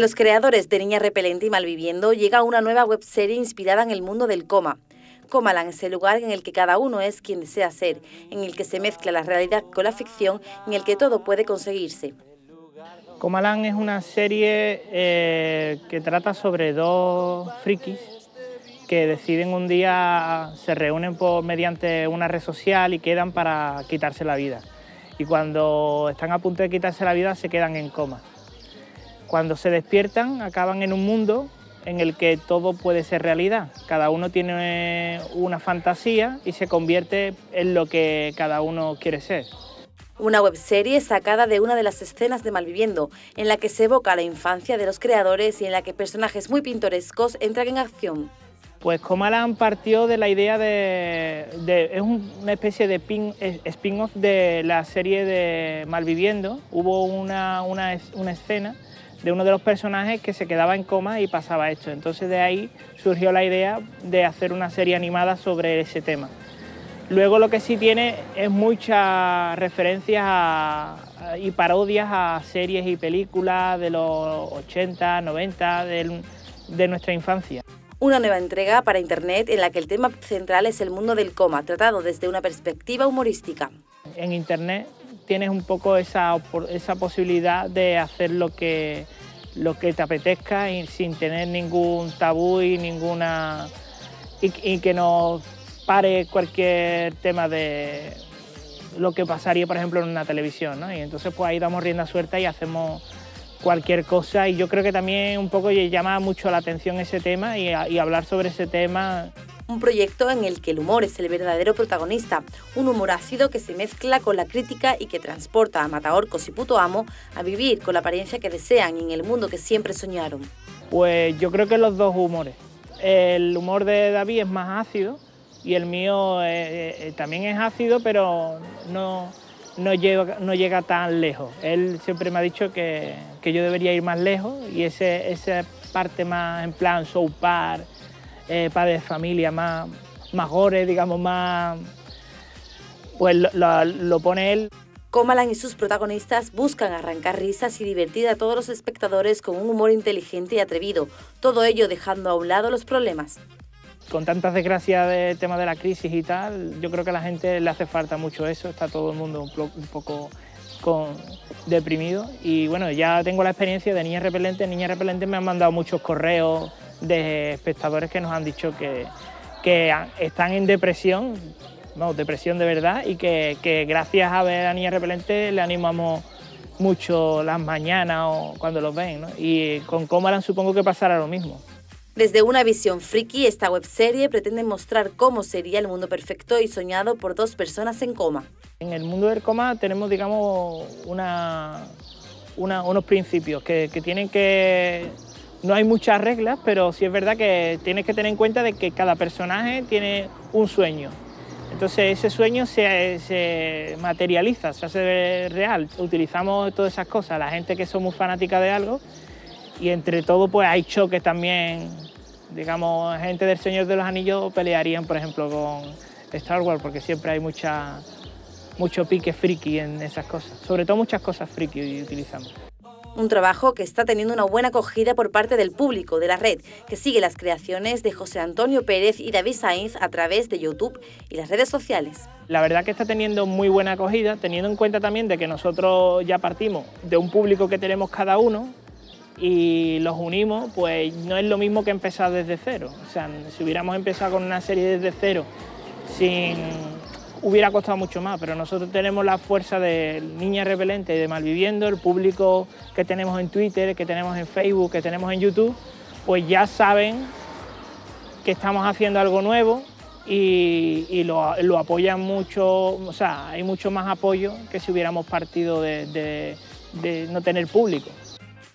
De los creadores de Niña Repelente y Malviviendo llega una nueva webserie inspirada en el mundo del coma. Comaland es el lugar en el que cada uno es quien desea ser, en el que se mezcla la realidad con la ficción, en el que todo puede conseguirse. Comaland es una serie que trata sobre dos frikis que deciden un día, se reúnen mediante una red social y quedan para quitarse la vida. Y cuando están a punto de quitarse la vida se quedan en coma. Cuando se despiertan acaban en un mundo en el que todo puede ser realidad. Cada uno tiene una fantasía y se convierte en lo que cada uno quiere ser. Una webserie sacada de una de las escenas de Malviviendo, en la que se evoca la infancia de los creadores y en la que personajes muy pintorescos entran en acción. Pues Comaland partió de la idea es una especie de spin-off de la serie de Malviviendo. Hubo una escena de uno de los personajes que se quedaba en coma y pasaba esto. Entonces de ahí surgió la idea de hacer una serie animada sobre ese tema. Luego lo que sí tiene es muchas referencias y parodias a series y películas de los 80, 90, de nuestra infancia. Una nueva entrega para Internet en la que el tema central es el mundo del coma, tratado desde una perspectiva humorística. En Internet tienes un poco esa posibilidad de hacer lo que te apetezca y sin tener ningún tabú y que no pare cualquier tema de lo que pasaría, por ejemplo, en una televisión, ¿no? Y entonces pues ahí damos rienda suelta y hacemos cualquier cosa, y yo creo que también un poco llama mucho la atención ese tema y hablar sobre ese tema. Un proyecto en el que el humor es el verdadero protagonista, un humor ácido que se mezcla con la crítica y que transporta a Mataorcos y Puto Amo a vivir con la apariencia que desean y en el mundo que siempre soñaron. Pues yo creo que los dos humores. El humor de David es más ácido y el mío también es ácido, pero no llega tan lejos. Él siempre me ha dicho que yo debería ir más lejos y esa parte más en plan South Park, padre de familia, más gore, digamos, más... pues lo pone él. Comaland y sus protagonistas buscan arrancar risas y divertir a todos los espectadores con un humor inteligente y atrevido, todo ello dejando a un lado los problemas. Con tantas desgracias del tema de la crisis y tal, yo creo que a la gente le hace falta mucho eso, está todo el mundo un poco deprimido. Y bueno, ya tengo la experiencia de Niña Repelente. En Niña Repelente me han mandado muchos correos de espectadores que nos han dicho que están en depresión, no, depresión de verdad, y que gracias a ver a Niña Repelente le animamos mucho las mañanas o cuando los ven, ¿no? Y con Comaland supongo que pasará lo mismo. Desde una visión friki, esta webserie pretende mostrar cómo sería el mundo perfecto y soñado por dos personas en coma. En el mundo del coma tenemos, digamos, unos principios que tienen que... No hay muchas reglas, pero sí es verdad que tienes que tener en cuenta de que cada personaje tiene un sueño. Entonces ese sueño se materializa, se hace real. Utilizamos todas esas cosas, la gente que somos fanática de algo. Y entre todo pues hay choques también, digamos, gente del Señor de los Anillos pelearían, por ejemplo, con Star Wars, porque siempre hay mucho pique friki en esas cosas, sobre todo muchas cosas friki utilizamos. Un trabajo que está teniendo una buena acogida por parte del público de la red, que sigue las creaciones de José Antonio Pérez y David Sainz a través de YouTube y las redes sociales. La verdad que está teniendo muy buena acogida, teniendo en cuenta también de que nosotros ya partimos de un público que tenemos cada uno, y los unimos, pues no es lo mismo que empezar desde cero. O sea, si hubiéramos empezado con una serie desde cero, hubiera costado mucho más, pero nosotros tenemos la fuerza de Niña Repelente y de Malviviendo, el público que tenemos en Twitter, que tenemos en Facebook, que tenemos en YouTube, pues ya saben que estamos haciendo algo nuevo y lo apoyan mucho, o sea, hay mucho más apoyo que si hubiéramos partido de no tener público.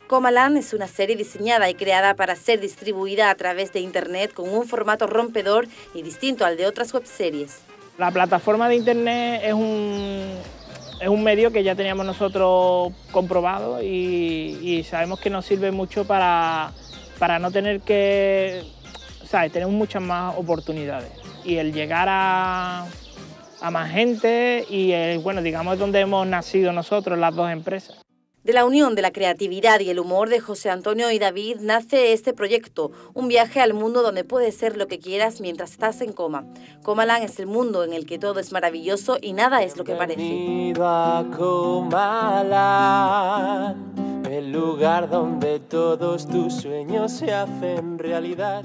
Comaland es una serie diseñada y creada para ser distribuida a través de Internet con un formato rompedor y distinto al de otras webseries. La plataforma de Internet es un medio que ya teníamos nosotros comprobado y sabemos que nos sirve mucho para no tener que... ¿sabes? Tenemos muchas más oportunidades y el llegar a más gente y el, bueno, digamos, donde hemos nacido nosotros las dos empresas. De la unión de la creatividad y el humor de José Antonio y David nace este proyecto, un viaje al mundo donde puedes ser lo que quieras mientras estás en coma. Comaland es el mundo en el que todo es maravilloso y nada es lo que parece. Bienvenido a Comaland, el lugar donde todos tus sueños se hacen realidad.